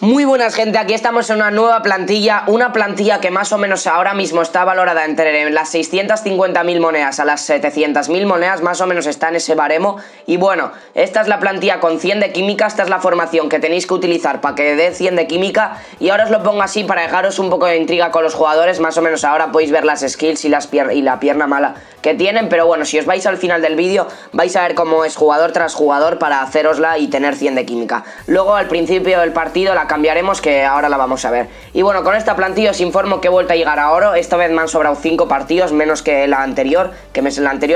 Muy buenas, gente, aquí estamos en una nueva plantilla, una plantilla que más o menos ahora mismo está valorada entre las 650.000 monedas a las 700.000 monedas, más o menos está en ese baremo. Y bueno, esta es la plantilla con 100 de química, esta es la formación que tenéis que utilizar para que dé 100 de química. Y ahora os lo pongo así para dejaros un poco de intriga con los jugadores, más o menos ahora podéis ver las skills y, la pierna mala que tienen. Pero bueno, si os vais al final del vídeo vais a ver cómo es jugador tras jugador para hacerosla y tener 100 de química. Luego al principio del partido la cambiaremos, que ahora la vamos a ver. Y bueno, con esta plantilla os informo que he vuelto a llegar a oro. Esta vez me han sobrado 5 partidos menos que la anterior,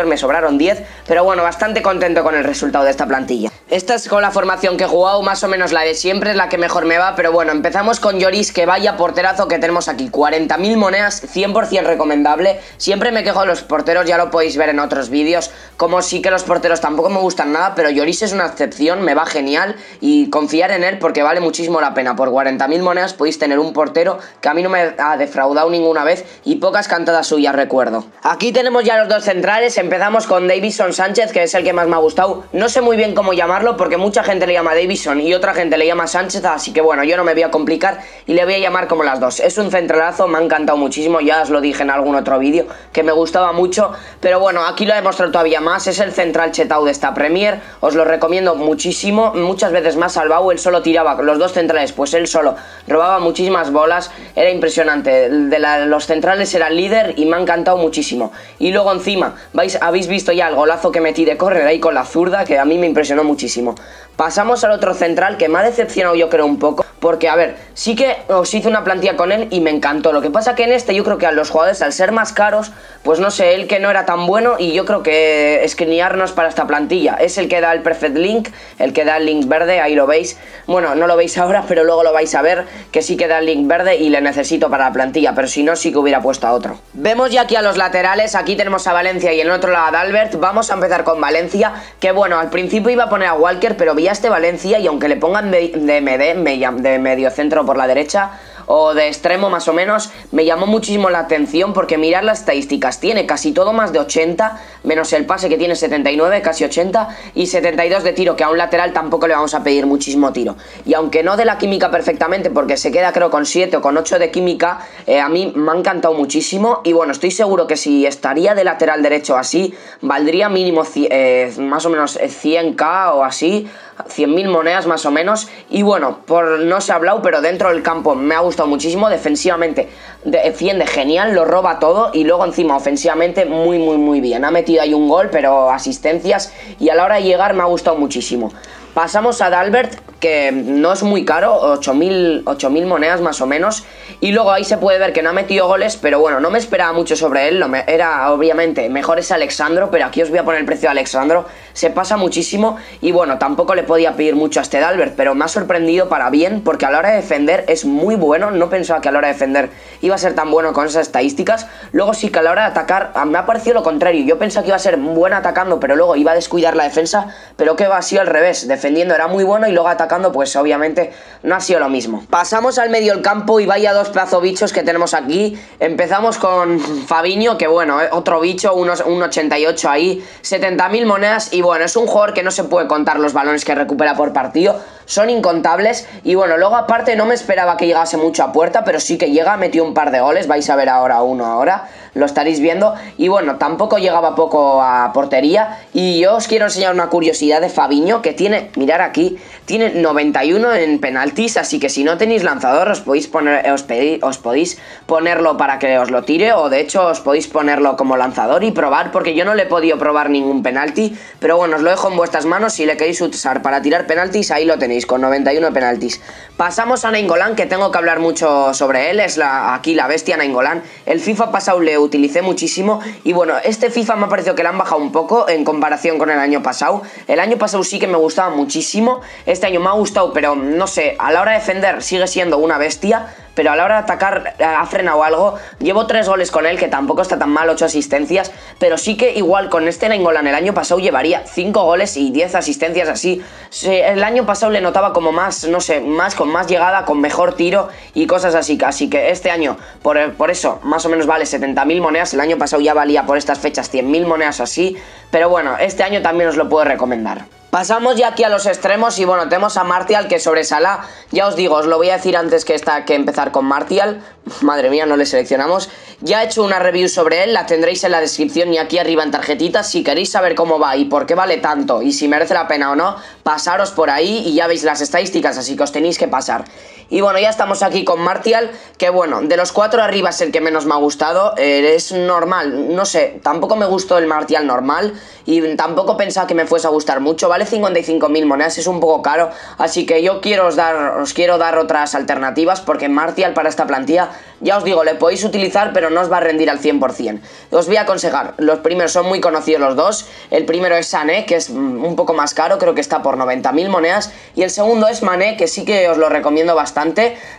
me sobraron 10. Pero bueno, bastante contento con el resultado de esta plantilla. Esta es con la formación que he jugado, más o menos la de siempre, es la que mejor me va. Pero bueno, empezamos con Lloris, que vaya porterazo que tenemos aquí. 40.000 monedas, 100% recomendable. Siempre me quejo de los porteros, ya lo podéis ver en otros vídeos, como sí que los porteros tampoco me gustan nada, pero Lloris es una excepción, me va genial y confiar en él porque vale muchísimo la pena. Por 40.000 monedas podéis tener un portero que a mí no me ha defraudado ninguna vez y pocas cantadas suyas recuerdo. Aquí tenemos ya los dos centrales, empezamos con Davidson Sánchez, que es el que más me ha gustado. No sé muy bien cómo llamarlo porque mucha gente le llama Davidson y otra gente le llama Sánchez, así que bueno, yo no me voy a complicar y le voy a llamar como las dos. Es un centralazo, me ha encantado muchísimo, ya os lo dije en algún otro vídeo que me gustaba mucho, pero bueno, aquí lo he demostrado todavía más, es el central chetao de esta Premier, os lo recomiendo muchísimo, muchas veces más salvado, él solo tiraba los dos centrales, pues él solo robaba muchísimas bolas, era impresionante, los centrales era líder y me ha encantado muchísimo. Y luego encima, habéis visto ya el golazo que metí de córner ahí con la zurda, que a mí me impresionó muchísimo. Pasamos al otro central que me ha decepcionado yo creo un poco, porque a ver, sí que os hice una plantilla con él y me encantó, lo que pasa que en este yo creo que a los jugadores al ser más caros, pues no sé, él que no era tan bueno y yo creo que escrinearnos para esta plantilla, es el que da el perfect link, el que da el link verde, ahí lo veis, bueno, no lo veis ahora, pero luego lo vais a ver, que sí que da el link verde y le necesito para la plantilla, pero si no sí que hubiera puesto a otro. Vemos ya aquí a los laterales, aquí tenemos a Valencia y en el otro lado a Dalbert. Vamos a empezar con Valencia, que bueno, al principio iba a poner a Walker, pero vi a este Valencia y aunque le pongan de medio centro por la derecha o de extremo más o menos, me llamó muchísimo la atención porque mirad las estadísticas, tiene casi todo más de 80, menos el pase que tiene 79, casi 80, y 72 de tiro, que a un lateral tampoco le vamos a pedir muchísimo tiro. Y aunque no de la química perfectamente, porque se queda creo con 7 o con 8 de química, a mí me ha encantado muchísimo y bueno, estoy seguro que si estaría de lateral derecho así, valdría mínimo más o menos 100k o así, 100.000 monedas más o menos. Y bueno, por no se ha hablado, pero dentro del campo me ha gustado muchísimo, defensivamente defiende genial, lo roba todo y luego encima ofensivamente muy bien, ha metido ahí un gol, pero asistencias y a la hora de llegar me ha gustado muchísimo. Pasamos a Dalbert, que no es muy caro, 8.000 monedas más o menos. Y luego ahí se puede ver que no ha metido goles, pero bueno, no me esperaba mucho sobre él. Era obviamente mejor es Alexandro, pero aquí os voy a poner el precio de Alexandro. Se pasa muchísimo y bueno, tampoco le podía pedir mucho a este Dalbert, pero me ha sorprendido para bien porque a la hora de defender es muy bueno. No pensaba que a la hora de defender iba a ser tan bueno con esas estadísticas. Luego sí que a la hora de atacar me ha parecido lo contrario. Yo pensaba que iba a ser bueno atacando, pero luego iba a descuidar la defensa, pero que va, ha sido al revés. Defendiendo era muy bueno y luego atacando pues obviamente no ha sido lo mismo. Pasamos al medio del campo y vaya dos plazo bichos que tenemos aquí. Empezamos con Fabinho, que bueno, otro bicho, un 88 ahí, 70.000 monedas y bueno, es un jugador que no se puede contar los balones que recupera por partido, son incontables. Y bueno, luego aparte no me esperaba que llegase mucho a puerta, pero sí que llega, metió un par de goles, vais a ver ahora uno ahora, lo estaréis viendo. Y bueno, tampoco llegaba poco a portería y yo os quiero enseñar una curiosidad de Fabinho, que tiene, mirad aquí, tiene 91 en penaltis, así que si no tenéis lanzador os podéis ponerlo para que os lo tire, o de hecho os podéis ponerlo como lanzador y probar, porque yo no le he podido probar ningún penalti, pero bueno, os lo dejo en vuestras manos, si le queréis usar para tirar penaltis, ahí lo tenéis, con 91 penaltis. Pasamos a Nainggolan, que tengo que hablar mucho sobre él, es aquí la bestia Nainggolan. El FIFA pasado le utilicé muchísimo y bueno, este FIFA me ha parecido que le han bajado un poco en comparación con el año pasado. El año pasado sí que me gustaba muchísimo, este año me ha gustado, pero no sé, a la hora de defender sigue siendo una bestia, pero a la hora de atacar ha frenado algo. Llevo 3 goles con él, que tampoco está tan mal, 8 asistencias, pero sí que igual con este Nainggolan el año pasado llevaría 5 goles y 10 asistencias así. El año pasado le notaba como más, no sé, con más llegada, con mejor tiro y cosas así. Así que este año, por eso, más o menos vale 70.000 monedas. El año pasado ya valía por estas fechas 100.000 monedas así, pero bueno, este año también os lo puedo recomendar. Pasamos ya aquí a los extremos y bueno, tenemos a Martial que sobre Salah, ya os digo, os lo voy a decir antes que empezar con Martial, madre mía, no le seleccionamos, ya he hecho una review sobre él, la tendréis en la descripción y aquí arriba en tarjetitas, si queréis saber cómo va y por qué vale tanto y si merece la pena o no, pasaros por ahí y ya veis las estadísticas, así que os tenéis que pasar. Y bueno, ya estamos aquí con Martial, que bueno, de los cuatro arriba es el que menos me ha gustado, es normal, no sé, tampoco me gustó el Martial normal y tampoco pensaba que me fuese a gustar mucho, vale 55.000 monedas, es un poco caro, así que yo os quiero dar otras alternativas porque Martial para esta plantilla, ya os digo, le podéis utilizar pero no os va a rendir al 100%. Os voy a aconsejar, los primeros son muy conocidos los dos, el primero es Sané, que es un poco más caro, creo que está por 90.000 monedas, y el segundo es Mané, que sí que os lo recomiendo bastante.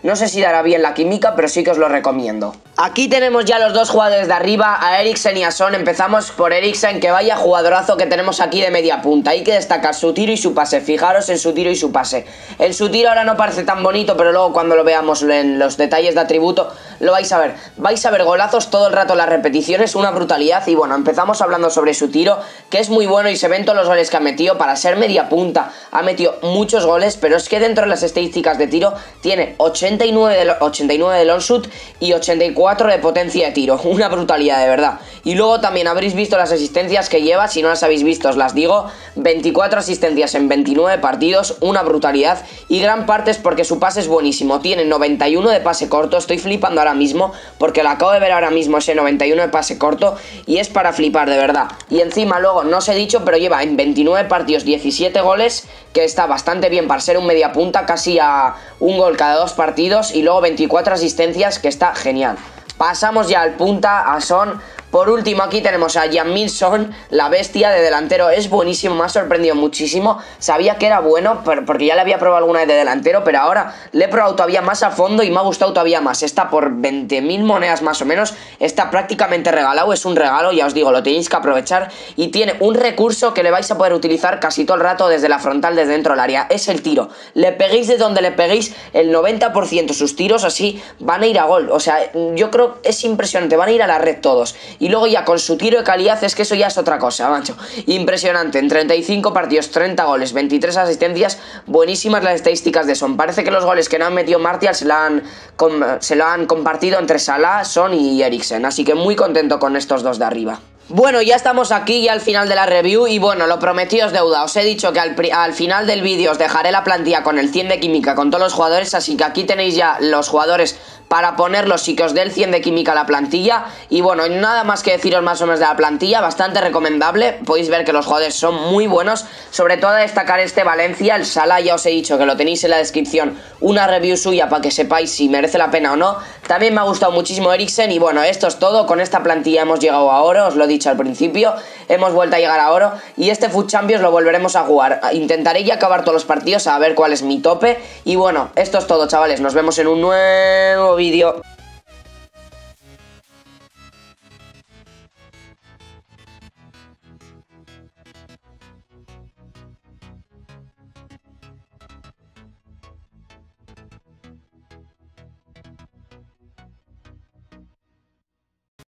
No sé si dará bien la química, pero sí que os lo recomiendo. Aquí tenemos ya los dos jugadores de arriba, a Eriksen y a Son. Empezamos por Eriksen, que vaya jugadorazo que tenemos aquí de media punta. Hay que destacar su tiro y su pase, fijaros en su tiro y su pase. En su tiro ahora no parece tan bonito, pero luego cuando lo veamos en los detalles de atributo lo vais a ver. Vais a ver golazos todo el rato, las repeticiones, una brutalidad. Y bueno, empezamos hablando sobre su tiro, que es muy bueno y se ven todos los goles que ha metido. Para ser media punta ha metido muchos goles, pero es que dentro de las estadísticas de tiro tiene 89 de long shoot y 84 de potencia de tiro. Una brutalidad, de verdad. Y luego también habréis visto las asistencias que lleva. Si no las habéis visto, os las digo. 24 asistencias en 29 partidos. Una brutalidad. Y gran parte es porque su pase es buenísimo. Tiene 91 de pase corto. Estoy flipando ahora mismo porque lo acabo de ver ahora mismo, ese 91 de pase corto. Y es para flipar, de verdad. Y encima luego, no os he dicho, pero lleva en 29 partidos 17 goles. Que está bastante bien para ser un media punta. Casi a un gol cada dos partidos y luego 24 asistencias, que está genial. Pasamos ya al punta, a Son. Por último aquí tenemos a Jamilson, la bestia de delantero, es buenísimo, me ha sorprendido muchísimo, sabía que era bueno porque ya le había probado alguna vez de delantero, pero ahora le he probado todavía más a fondo y me ha gustado todavía más. Está por 20.000 monedas más o menos, está prácticamente regalado, es un regalo, ya os digo, lo tenéis que aprovechar y tiene un recurso que le vais a poder utilizar casi todo el rato desde la frontal, desde dentro del área, es el tiro. Le peguéis de donde le peguéis, el 90% de sus tiros así van a ir a gol, o sea, yo creo que es impresionante, van a ir a la red todos. Y luego ya con su tiro de calidad, es que eso ya es otra cosa, macho. Impresionante, en 35 partidos, 30 goles, 23 asistencias, buenísimas las estadísticas de Son. Parece que los goles que no han metido Martial se lo han compartido entre Salah, Son y Eriksen. Así que muy contento con estos dos de arriba. Bueno, ya estamos aquí ya al final de la review y bueno, lo prometido es deuda. Os he dicho que al final del vídeo os dejaré la plantilla con el 100 de química con todos los jugadores, así que aquí tenéis ya los jugadores para ponerlos y que os dé el 100 de química a la plantilla. Y bueno, nada más que deciros más o menos de la plantilla, bastante recomendable. Podéis ver que los jugadores son muy buenos, sobre todo a destacar este Valencia, el Salah ya os he dicho que lo tenéis en la descripción, una review suya para que sepáis si merece la pena o no. También me ha gustado muchísimo Eriksen y bueno, esto es todo, con esta plantilla hemos llegado a oro, os lo he dicho al principio, hemos vuelto a llegar a oro y este FUT Champions lo volveremos a jugar. Intentaré ya acabar todos los partidos a ver cuál es mi tope y bueno, esto es todo, chavales, nos vemos en un nuevo vídeo.